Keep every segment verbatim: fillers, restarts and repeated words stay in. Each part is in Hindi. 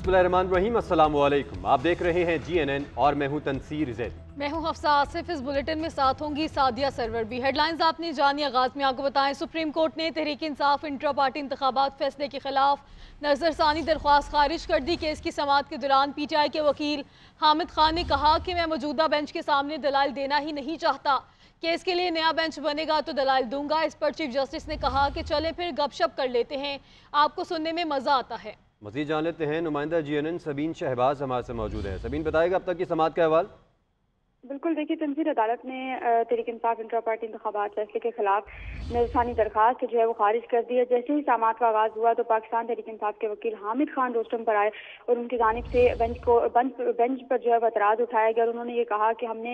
बिस्मिल्लाहिर्रहमानिर्रहीम, अस्सलामुअलैकुम। आप देख रहे हैं जी एन एन और मैं हूं तनसीर जैद। मैं हूं हफ्सा आसिफ। इस बुलेटिन में साथ होंगी सादिया सरवर भी। हेडलाइंस आपने जानी, आगाज में आपको बताएं, सुप्रीम कोर्ट ने तहरीक इंसाफ इंट्रा पार्टी इंतखाबात फैसले के खिलाफ नजरसानी दरख्वास्त खारिज कर दी। केस की समाअत के दौरान पी टी आई के वकील हामिद खान ने कहा कि मैं मौजूदा बेंच के सामने दलाल देना ही नहीं चाहता, केस के लिए नया बेंच बनेगा तो दलाल दूंगा। इस पर चीफ जस्टिस ने कहा कि चले फिर गपशप कर लेते हैं, आपको सुनने में मजा आता है। मजीद जान लेते हैं, नुमाइंदा G N N Sabeen Shahbaz हमारे से मौजूद है। सबीन, बताएगा अब तक की समाअत का अहवाल। बिल्कुल, देखिए तंजीर, अदालत ने तहरीक इंसाफ इंट्रा पार्टी इंतखाबात फैसले के खिलाफ नजरसानी दरख्वास्त जो है वो खारिज कर दी है। जैसे ही समाअत का आगाज हुआ तो पाकिस्तान तहरीक इंसाफ के वकील हामिद खान रोस्टम पर आए और उनकी जानिब से बेंच को बेंच बेंच पर जो है एतराज उठाया गया और उन्होंने ये कहा कि हमने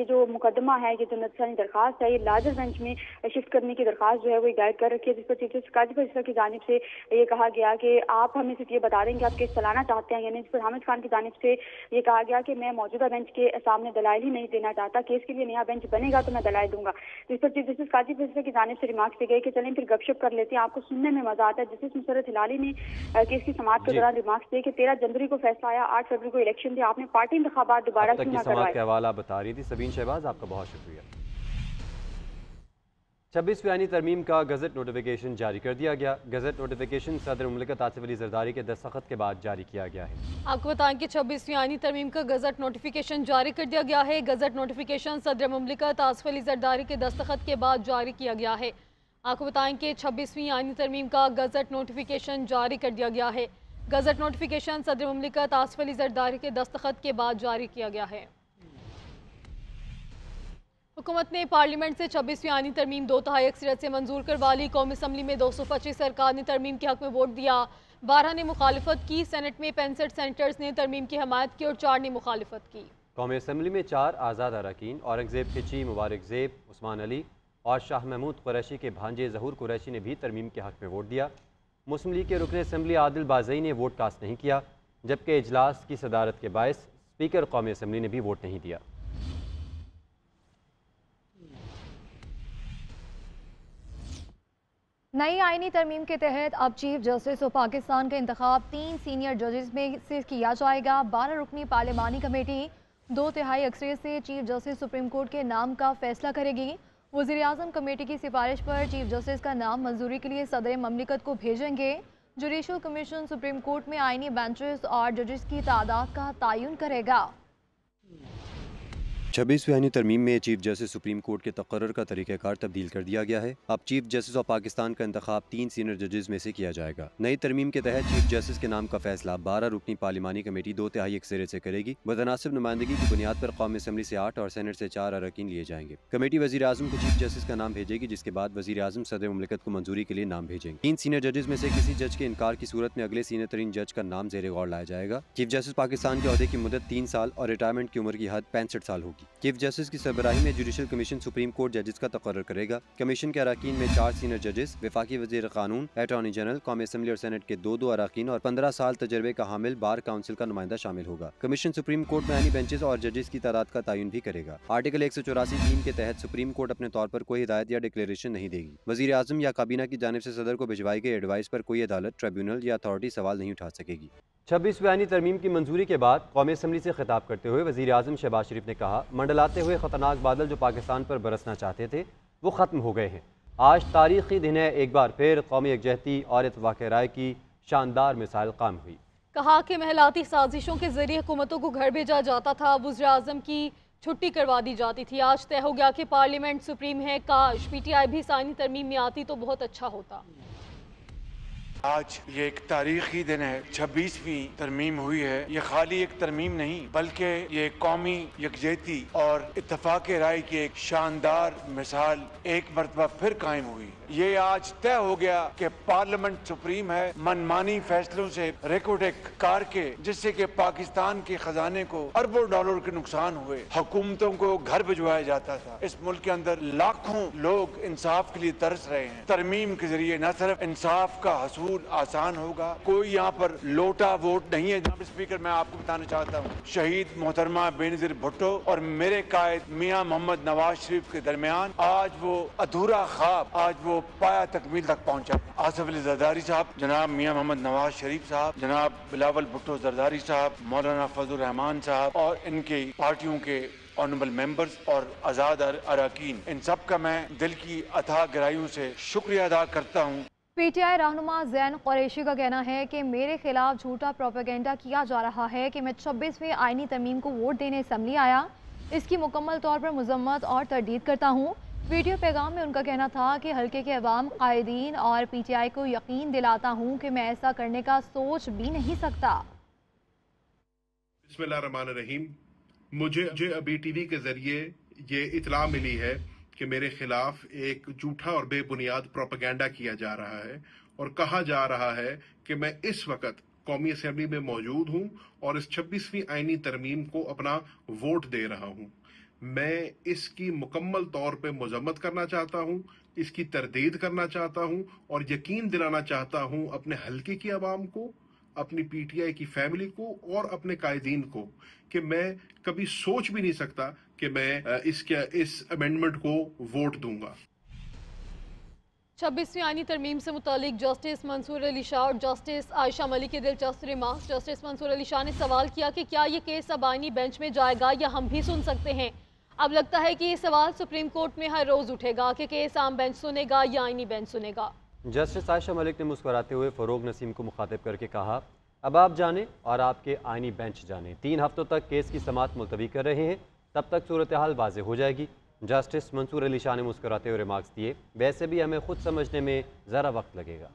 ये जो मुकदमा है, ये जो नजरसानी दरख्वास्त है, ये लार्जर बेंच में शिफ्ट करने की दरख्वास्त जो है वो गायद कर रखी है। जिस पर चीफ जस्टिस काजी फैसला की जानिब से ये कहा गया कि आप हमें सिर्फ ये बता दें कि आप केस चलाना चाहते हैं। यानी इस पर हामिद खान की जानिब से ये कहा गया कि मैं मौजूदा बेंच के सामने दलाल ही नहीं देना चाहता, केस के लिए नया बेंच बनेगा तो मैं दलाल दूंगा। जिस पर चीफ जस्टिस काजी फैसला की जानिब से रिमार्क्स दिए गए कि चलें फिर गपशप कर लेते हैं, आपको सुनने में मजा आता है। जस्टिस मुसरत हिलाली ने केस की समाअत के दौरान रिमार्क्स दिए कि तेरह जनवरी को फैसला आया, आठ फरवरी को इलेक्शन थे, आपने पार्टी इंतखाबात दोबारा क्यों ना करवाए। हवाला बता रही थी सबीन शहबाज, आपका बहुत शुक्रिया। छब्बीस बयानी तरमीम का गजट नोटिफिकेशन जारी कर दिया गया। गजट नोटिफिकेशन सदर मुमलिकत आसिफ अली जरदारी के दस्तखत के बाद जारी किया गया है। आपको बताएं कि छब्बीस बयानी तरमीम का गजट नोटिफिकेशन जारी कर दिया गया है। गजट नोटिफिकेशन सदर मुमलिकत आसिफ अली जरदारी के दस्तखत के बाद जारी किया गया है। आपको बताएं कि छब्बीसवीं आईनी तरमीम का गजट नोटिफिकेशन जारी कर दिया गया है। गजट नोटिफिकेशन सदर मुमलिकत आसिफ अली जरदारी के दस्तखत के बाद जारी किया गया है। हुकूमत ने पार्लियामेंट से छब्बीसवीं आईनी तरमीम दो तिहाई अक्सरियत से मंजूर करवा ली। कौमी असम्बली में दो सौ पच्चीस सरकार ने तरमीम के हक में वोट दिया, बारह ने मुखालफत की। सेनेट में पैंसठ सेनेटर्स ने तरमीम की हमायत की और चार ने मुखालफत की। कौमी असम्बली में चार आज़ाद अरकान औरंगजेब खिची, मुबारक जेब, उस्मान अली और शाह महमूद कुरैशी के भांजे जहूर कुरैशी ने भी तरमीम के हक में वोट दिया। मुस्लिम लीग के रुकन असम्बली आदिल बाजई ने वोट कास्ट नहीं किया, जबकि इजलास की सदारत के बायस स्पीकर कौमी असम्बली ने भी वोट नहीं दिया। नई आईनी तरमीम के तहत अब चीफ जस्टिस ऑफ पाकिस्तान का इंतखाब तीन सीनियर जजेस में से किया जाएगा। बारह रुकनी पार्लिमानी कमेटी दो तिहाई अक्सरियत से चीफ जस्टिस सुप्रीम कोर्ट के नाम का फैसला करेगी। वज़ीर आज़म कमेटी की सिफारिश पर चीफ जस्टिस का नाम मंजूरी के लिए सदर ममलिकत को भेजेंगे। जुडिशल कमीशन सुप्रीम कोर्ट में आईनी बेंचेस और जजेस की तादाद का तयन करेगा। छब्बीसवीं आईनी तरमीम में चीफ जस्टिस सुप्रीम कोर्ट के तकर्रर का तरीक़ाकार तब्दील कर दिया गया है। अब चीफ जस्टिस ऑफ पाकिस्तान का इंतखाब तीन सीनियर जजेस में से किया जाएगा। नई तरमीम के तहत चीफ जस्टिस के नाम का फैसला बारह रुकनी पार्लिमानी कमेटी दो तिहाई अक्सरियत से करेगी। बतनासिब नुमाइंदगी की बुनियाद पर कौमी असम्बली से आठ और सेनेट से चार अरकान लिए जाएंगे। कमेटी वज़ीर आज़म को चीफ जस्टिस का नाम भेजेगी, जिसके बाद वज़ीर आज़म सदर मुमलिकत को मंजूरी के लिए नाम भेजेंगे। तीन सीनियर जजेस में से किसी जज के इनकार की सूरत में अगले सीनियर तरीन जज का नाम ज़ेरे गौर लाया जाएगा। चीफ जस्टिस पाकिस्तान के अहदे की मुद्दत तीन साल और रिटायरमेंट की उम्र की हद पैंसठ साल होगी। चीफ जस्टिस की सरबराही में जुडिशल कमीशन सुप्रीम कोर्ट जजेस का तकर्रर करेगा। कमीशन के अरकान में चार सीनियर जजेस, वफाकी वज़ीर कानून, अटॉर्नी जनरल, कौमी असम्बली और सेनेट के दो दो अरकान और पंद्रह साल तजर्बे का हामिल बार काउंसिल का नुमाइंदा शामिल होगा। कमीशन सुप्रीम कोर्ट में आईनी बेंचेस और जजेस की तादाद का तयन भी करेगा। आर्टिकल एक सौ चौरासी तीन के तहत सुप्रीम कोर्ट अपने तौर पर कोई हिदायत या डिक्लेरेशन नहीं देगी। वज़ीर आज़म या काबीना की जानिब से सदर को भिजवाई गई एडवाइस पर कोई अदालत, ट्रिब्यूनल या अथॉरिटी सवाल नहीं उठा सकेगी। छब्बीस बयानी तरमीम की मंजूरी के बाद कौमी असम्बली से खिताब करते हुए वज़ीर आज़म शहबाज शरीफ ने कहा, मंडलाते हुए ख़तरनाक बादल जो पाकिस्तान पर बरसना चाहते थे वो ख़त्म हो गए हैं। आज तारीख़ी दिन है, एक बार फिर कौमी यकजहती और इत्तेफाक़ राय की शानदार मिसाल कायम हुई। कहा कि महलाती साजिशों के ज़रिए हुकूमतों को घर भेजा जाता था, वज़ीर आज़म की छुट्टी करवा दी जाती थी। आज तय हो गया कि पार्लियामेंट सुप्रीम है, काश पी टी आई भी आईनी तरमीम में आती तो बहुत अच्छा होता। आज ये एक तारीखी दिन है, छब्बीसवीं तरमीम हुई है। ये खाली एक तरमीम नहीं बल्कि ये कौमी यकजहती और इत्तफाक राय की एक शानदार मिसाल एक मरतबा फिर कायम हुई है। ये आज तय हो गया कि पार्लियामेंट सुप्रीम है, मनमानी फैसलों से रिकॉर्ड एक कार के, जिससे कि पाकिस्तान के खजाने को अरबों डॉलर के नुकसान हुए, हुकूमतों को घर भिजवाया जाता था। इस मुल्क के अंदर लाखों लोग इंसाफ के लिए तरस रहे हैं। तरमीम के जरिए न सिर्फ इंसाफ का हसूल आसान होगा, कोई यहाँ पर लोटा वोट नहीं है। जनाब स्पीकर, मैं आपको बताना चाहता हूँ, शहीद मोहतरमा बेनज़ीर भुट्टो और मेरे कायद मियाँ मोहम्मद नवाज शरीफ के दरमियान आज वो अधूरा ख्वाब, आज वो को पाया तकमील तक पहुँचा। आसिफ अली जरदारी साहब, जनाब मियाँ मोहम्मद नवाज शरीफ साहब, जनाब बिलावल भुट्टो जरदारी साहब, मौलाना फजलुर रहमान साहब और इनके पार्टियों के ऑनरेबल मेंबर्स और आज़ाद अरकान, इन सब का मैं दिल की अथाह गहराइयों से शुक्रिया अदा करता हूँ। पीटीआई रहनुमा ज़ैन कुरैशी का कहना है कि मेरे खिलाफ झूठा प्रोपेगेंडा किया जा रहा है कि मैं छब्बीसवें आइनी तरमीम को वोट देने असम्बली आया, इसकी मुकम्मल तौर पर मजम्मत और तरदीद करता हूँ। वीडियो पैगाम में उनका कहना था कि हल्के के अवाम, कायदीन और पीटीआई को यकीन दिलाता हूँ कि मैं ऐसा करने का सोच भी नहीं सकता। बिस्मिल्लाहिर्रहमानिर्रहीम। मुझे मुझे अभी टीवी के जरिए ये इतला मिली है कि मेरे खिलाफ एक झूठा और बेबुनियाद प्रोपेगेंडा किया जा रहा है और कहा जा रहा है कि मैं इस वक्त कौमी असम्बली में मौजूद हूं और इस छब्बीसवीं आइनी तरमीम को अपना वोट दे रहा हूं। मैं इसकी मुकम्मल तौर पे मजम्मत करना चाहता हूं, इसकी तरदीद करना चाहता हूं और यकीन दिलाना चाहता हूं अपने हल्के की आवाम को, अपनी पीटीआई की फैमिली को और अपने कायदीन को कि मैं कभी सोच भी नहीं सकता कि मैं इसके इस अमेंडमेंट को वोट दूंगा। छब्बीसवीं आइनी तरमीम से मुतालिक जस्टिस मंसूर अली शाह और जस्टिस आयशा मलिक के दिलचस्प रिमार्क्स। जस्टिस मंसूर अली शाह ने सवाल किया कि क्या ये केस अब आइनी बेंच में जाएगा या हम भी सुन सकते हैं। अब लगता है कि ये सवाल सुप्रीम कोर्ट में हर रोज उठेगा कि केस आम बेंच सुनेगा या आइनी बेंच सुनेगा। जस्टिस आयशा मलिक ने मुस्कुराते हुए फरोग नसीम को मुखातिब करके कहा, अब आप जाने और आपके आइनी बेंच जाने। तीन हफ्तों तक केस की समाअत मुलतवी कर रहे हैं, तब तक सूरत हाल वाज़ेह हो जाएगी। जस्टिस मंसूर अली शाह ने मुस्कुराते हुए रिमार्क्स दिए, वैसे भी हमें खुद समझने में ज़रा वक्त लगेगा।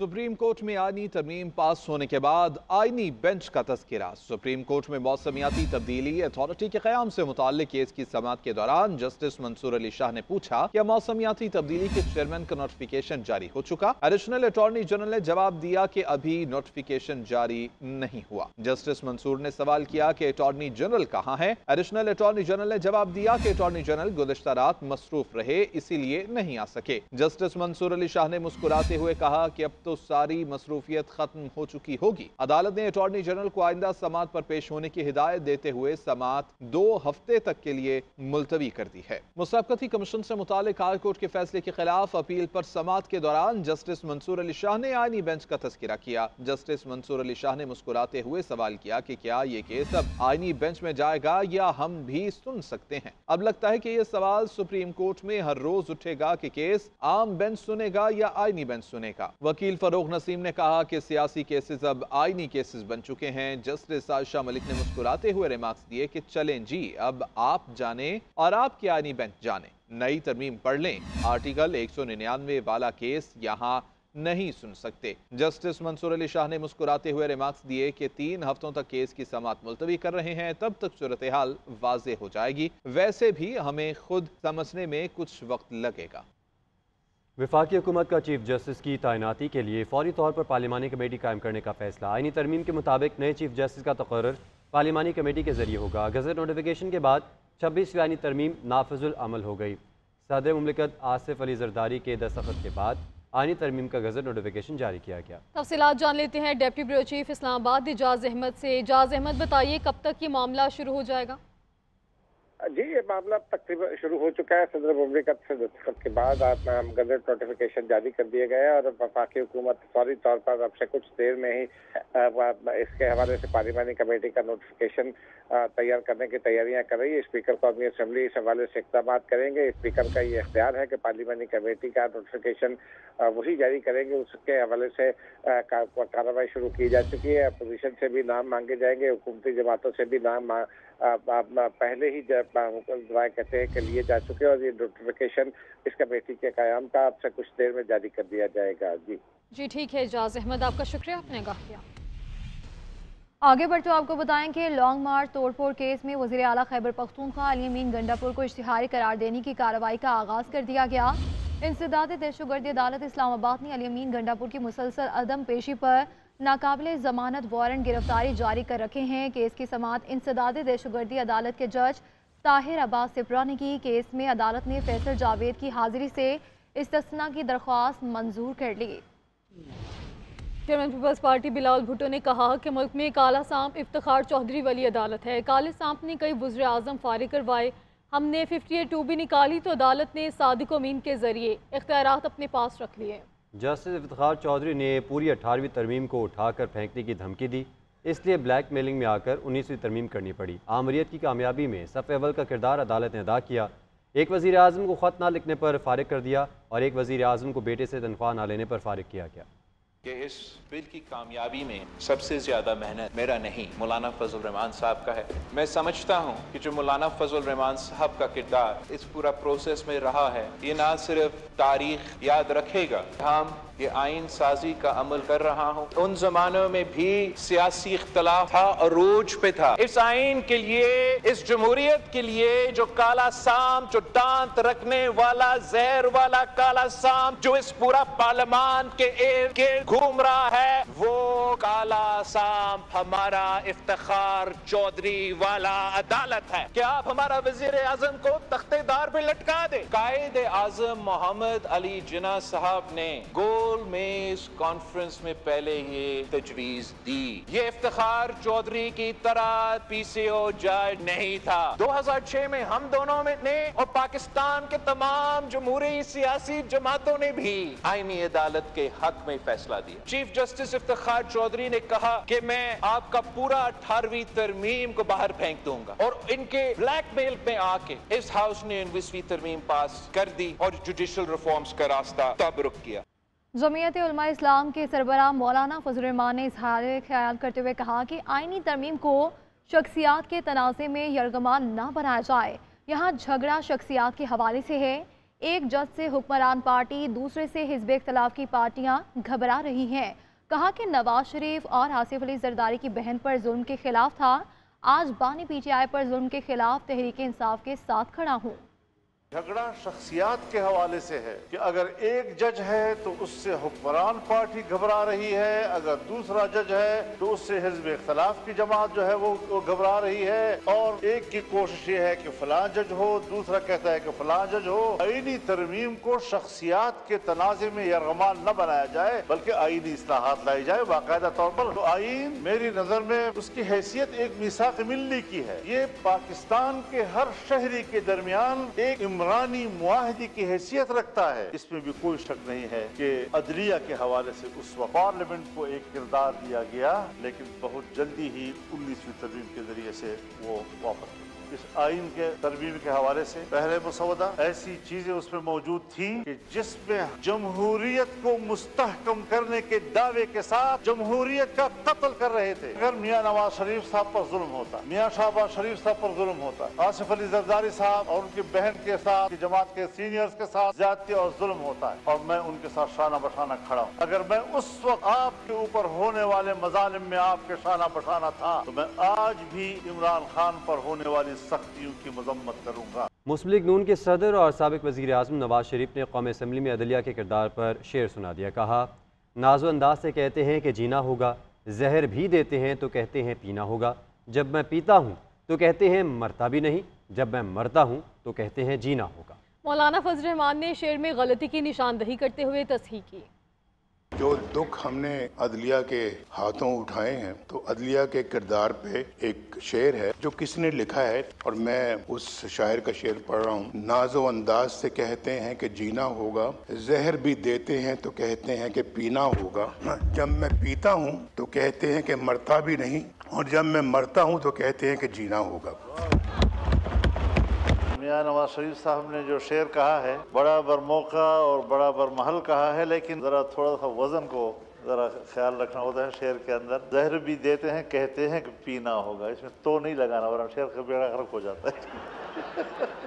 सुप्रीम कोर्ट में आइनी तरमीम पास होने के बाद आइनी बेंच का तस्करा। सुप्रीम कोर्ट में मौसमियाती तब्दीली अथॉरिटी के क़याम से मुताल्लिक़ केस की समाअत के दौरान जस्टिस मंसूर अली शाह ने पूछा कि मौसमियाती तब्दीली के चेयरमैन का नोटिफिकेशन जारी हो चुका। एडिशनल अटॉर्नी जनरल ने जवाब दिया कि अभी नोटिफिकेशन जारी नहीं हुआ। जस्टिस मंसूर ने सवाल किया कि अटॉर्नी जनरल कहाँ है। एडिशनल अटॉर्नी जनरल ने जवाब दिया कि अटॉर्नी जनरल गुज़श्ता रात मसरूफ रहे, इसीलिए नहीं आ सके। जस्टिस मंसूर अली शाह ने मुस्कुराते हुए कहा कि अब तो सारी मसरूफियत खत्म हो चुकी होगी। अदालत ने अटॉर्नी जनरल को आइंदा समाअत पर पेश होने की हिदायत देते हुए समाअत दो हफ्ते तक के लिए मुलतवी कर दी है। मुसाबकती कमीशन से मुतालिक हाई कोर्ट के फैसले के खिलाफ अपील पर समाअत के दौरान जस्टिस मंसूर अली शाह ने आइनी बेंच का तस्करा किया। जस्टिस मंसूर अली शाह ने मुस्कुराते हुए सवाल किया कि क्या ये केस अब आइनी बेंच में जाएगा या हम भी सुन सकते हैं। अब लगता है कि यह सवाल सुप्रीम कोर्ट में हर रोज उठेगा कि केस आम बेंच सुनेगा या आइनी बेंच सुनेगा। वकील फरोग नसीम ने कहा कि सियासी केसेस अब आइनी केसेस बन चुके हैं। जस्टिस आयशा मलिक ने मुस्कुराते हुए रिमार्क्स दिए कि चलें जी, अब आप जाने और आपके आइनी बेंच जाने, नई तरमीम पढ़ लें। आर्टिकल एक सौ निन्यानवे वाला केस यहाँ नहीं सुन सकते। जस्टिस मंसूर अली शाह ने मुस्कुराते हुए रिमार्क्स दिए कि तीन हफ्तों तक केस की समाअत मुलतवी कर रहे हैं, तब तक सूरत हाल वाज़ेह हो जाएगी, वैसे भी हमें खुद समझने में कुछ वक्त लगेगा। वफाकी हुकूमत का चीफ जस्टिस की तैनाती के लिए फौरी तौर पर पार्लिमानी कमेटी कायम करने का फैसला। आइनी तरमीम के मुताबिक नए चीफ जस्टिस का तकर्रर पार्लिमानी कमेटी के जरिए होगा। गज़ट नोटिफिकेशन के बाद छब्बीसवीं आइनी तरमीम नाफिजुल अमल हो गई। सदर मुमलिकत आसिफ अली जरदारी के दस्तखत के बाद आइनी तरमीम का गज़ट नोटिफिकेशन जारी किया गया। तफसीलात जान लेते हैं deputy bureau chief Islamabad Ejaz Ahmad से। एजाज अहमद, बताइए कब तक ये मामला शुरू हो जाएगा? जी, ये मामला तकरीबन शुरू हो चुका है। सदर मुमलिकत से दस्तखत के बाद आप गजट नोटिफिकेशन जारी कर दिया गया और वफाकी हुकूमत फौरी तौर पर अब से कुछ देर में ही इसके हवाले से पार्लिमानी कमेटी का नोटिफिकेशन तैयार करने की तैयारियां कर रही है। स्पीकर कौमी असम्बली इस हवाले से इक़दाम करेंगे। स्पीकर का ये इख्तियार है कि पार्लिमानी कमेटी का नोटिफिकेशन वही जारी करेंगे। उसके हवाले से कार्रवाई शुरू की जा चुकी है। अपोजिशन से भी नाम मांगे जाएंगे, हुकूमती जमातों से भी नाम पहले ही राय कहते के लिए जा चुके हैं और ये नोटिफिकेशन इस कमेटी के कायम का आपसे कुछ देर में जारी कर दिया जाएगा। जी जी ठीक है एजाज अहमद, आपका शुक्रिया, आपने आगाह किया। आगे बढ़ते तो आपको बताएं कि लॉन्ग मार्च तोड़फोड़ केस में वज़ीर आला खैबर पख्तूनख्वा अली अमीन गंडापुर को इश्तिहारी करार देने की कार्रवाई का आगाज़ कर दिया गया। इंसदाद दहशतगर्दी अदालत इस्लामाबाद ने अली अमीन गंडापुर की मुसलसल अदम पेशी पर नाकाबिले जमानत वारंट गिरफ्तारी जारी कर रखे हैं। केस की समाअत इंसदाद दहशतगर्दी अदालत के जज ताहिर अब्बास सिप्रा ने की। केस में अदालत ने फैसल जावेद की हाजिरी से इस्तिस्ना की दरख्वास्त मंजूर कर ली। Chairman peoples party Bilawal Bhutto ने कहा कि मुल्क में काला सांप इफ्तिखार चौधरी वाली अदालत है। काले सांप ने कई वज़ीर आज़म फारिग करवाए, हमने अट्ठावन बी भी निकाली तो अदालत ने सादिक अमीन के जरिए इख्तियारात अपने पास रख लिए। जस्टिस इफ्तिखार चौधरी ने पूरी अठारहवीं तरमीम को उठाकर फेंकने की धमकी दी, इसलिए ब्लैक मेलिंग में आकर उन्नीसवीं तरमीम करनी पड़ी। आमरीत की कामयाबी में सफ अवल का किरदार अदालत ने अदा किया। एक वज़ीर आज़म को ख़त ना लिखने पर फारिग कर दिया और एक वज़ीर आज़म को बेटे से तनख्वाह ना लेने पर फारिग किया गया। कि इस बिल की कामयाबी में सबसे ज़्यादा मेहनत मेरा नहीं, मौलाना फजल रहमान साहब का है। मैं समझता हूँ कि जो मौलाना फजल रहमान साहब का किरदार इस पूरा प्रोसेस में रहा है, ये ना सिर्फ तारीख याद रखेगा, हम ये आइन साजी का अमल कर रहा हूँ। उन जमानों में भी सियासी इख्तलाफ था और रोज पे था। इस आइन के लिए, इस जमहूरियत के लिए जो काला साम, जो दांत रखने वाला जहर वाला काला साम जो इस पूरा पार्लियामेंट के इर्द गिर्द घूम रहा है, वो काला साम हमारा इफ्तिखार चौधरी वाला अदालत है। क्या आप हमारा वजीर आजम को तख्तेदार पे लटका दे। कायदे आजम मोहम्मद अली जिन्ना साहब ने गो में इस कॉन्फ्रेंस में पहले ही तजवीज दी, ये इफ्तिखार चौधरी की तरह पीसीओ जज नहीं था। दो हज़ार छह में हम दोनों में ने और पाकिस्तान के तमाम जमहूरी सियासी जमातों ने भी आईनी अदालत के हक में फैसला दिया। चीफ जस्टिस इफ्तिखार चौधरी ने कहा कि मैं आपका पूरा अठारहवीं तरमीम को बाहर फेंक दूंगा और इनके ब्लैकमेल में आके इस हाउस ने उन्नीसवीं तरमीम पास कर दी और जुडिशल रिफॉर्म्स का रास्ता तब रुक गया। जमीयत उलमा इस्लाम के सरबराह मौलाना फजल रहमान ने इजहार ख्याल करते हुए कहा कि आइनी तरमीम को शख्सियात के तनाज़े में यरगमान ना बनाया जाए। यहाँ झगड़ा शख्सियात के हवाले से है, एक जज से हुक्मरान पार्टी, दूसरे से हिज़्ब इख्तिलाफ की पार्टियाँ घबरा रही हैं। कहा कि नवाज शरीफ और आसिफ अली जरदारी की बहन पर जुल्म के खिलाफ था, आज बानी पीटीआई पर जुल्म के खिलाफ तहरीक इंसाफ के साथ खड़ा हूँ। झगड़ा शख्सियात के हवाले से है कि अगर एक जज है तो उससे हुक्मरान पार्टी घबरा रही है, अगर दूसरा जज है तो उससे हिज़्ब इख्तिलाफ की जमात जो है वो घबरा रही है। और एक की कोशिश ये है कि फलां जज हो, दूसरा कहता है कि फलां जज हो। आईनी तरमीम को शख्सियात के तनाज़े में यरगमान न बनाया जाए, बल्कि आईनी इस्लाहात लाई जाए बाकायदा तौर पर। तो आइन मेरी नज़र में उसकी हैसियत एक मिसाक मिली की है। ये पाकिस्तान के हर शहरी के दरमियान एक रानी मुआहदी की हैसियत रखता है। इसमें भी कोई शक नहीं है कि अदलिया के हवाले से उस वक्त पार्लियामेंट को एक किरदार दिया गया, लेकिन बहुत जल्दी ही उन्नीसवीं तरमीम के जरिए से वो वापस। इस आइन के तरमीम के हवाले से पहले मसौदा ऐसी चीजें उसमें मौजूद थी कि जिसमें जमहूरियत को मुस्तहकम करने के दावे के साथ जमहूरियत का कत्ल कर रहे थे। अगर मियाँ नवाज शरीफ साहब पर जुल्म होता, मियाँ शहबाज शरीफ साहब पर जुल्म होता, आसिफ अली जरदारी साहब और उनकी बहन के साथ, जमात के सीनियर्स के साथ ज्यादती और जुल्म होता है, और मैं उनके साथ शाना बशाना खड़ा हूँ, अगर मैं उस वक्त आपके ऊपर होने वाले मजालिम में आपके शाना बशाना था, तो मैं आज भी इमरान खान पर होने वाली सख्तियों की मजम्मत करूंगा। मुस्लिम लीग नून के सदर और साबिक वज़ीर आज़म नवाज शरीफ ने कौमी असेंबली में अदलिया के किरदार पर शेर सुना दिया। कहा, नाज़ो अंदाज से कहते हैं कि जीना होगा, जहर भी देते हैं तो कहते हैं पीना होगा, जब मैं पीता हूँ तो कहते हैं मरता भी नहीं, जब मैं मरता हूँ तो कहते हैं जीना होगा। मौलाना फजल रहमान ने शेर में गलती की निशानदही करते हुए तस्हीह की। जो दुख हमने अदलिया के हाथों उठाए हैं, तो अदलिया के किरदार पे एक शेर है जो किसने लिखा है, और मैं उस शायर का शेर पढ़ रहा हूँ। नाजो अंदाज से कहते हैं कि जीना होगा, जहर भी देते हैं तो कहते हैं कि पीना होगा, जब मैं पीता हूँ तो कहते हैं कि मरता भी नहीं, और जब मैं मरता हूँ तो कहते हैं कि जीना होगा। मियाँ नवाज शरीफ साहब ने जो शेर कहा है, बड़ा बरमौका और बड़ा बरमहल कहा है, लेकिन ज़रा थोड़ा सा वज़न को ज़रा ख्याल रखना होता है शेर के अंदर। जहर भी देते हैं कहते हैं कि पीना होगा, इसमें तो नहीं लगाना, वरना शेर का बेड़ा गर्क हो जाता है।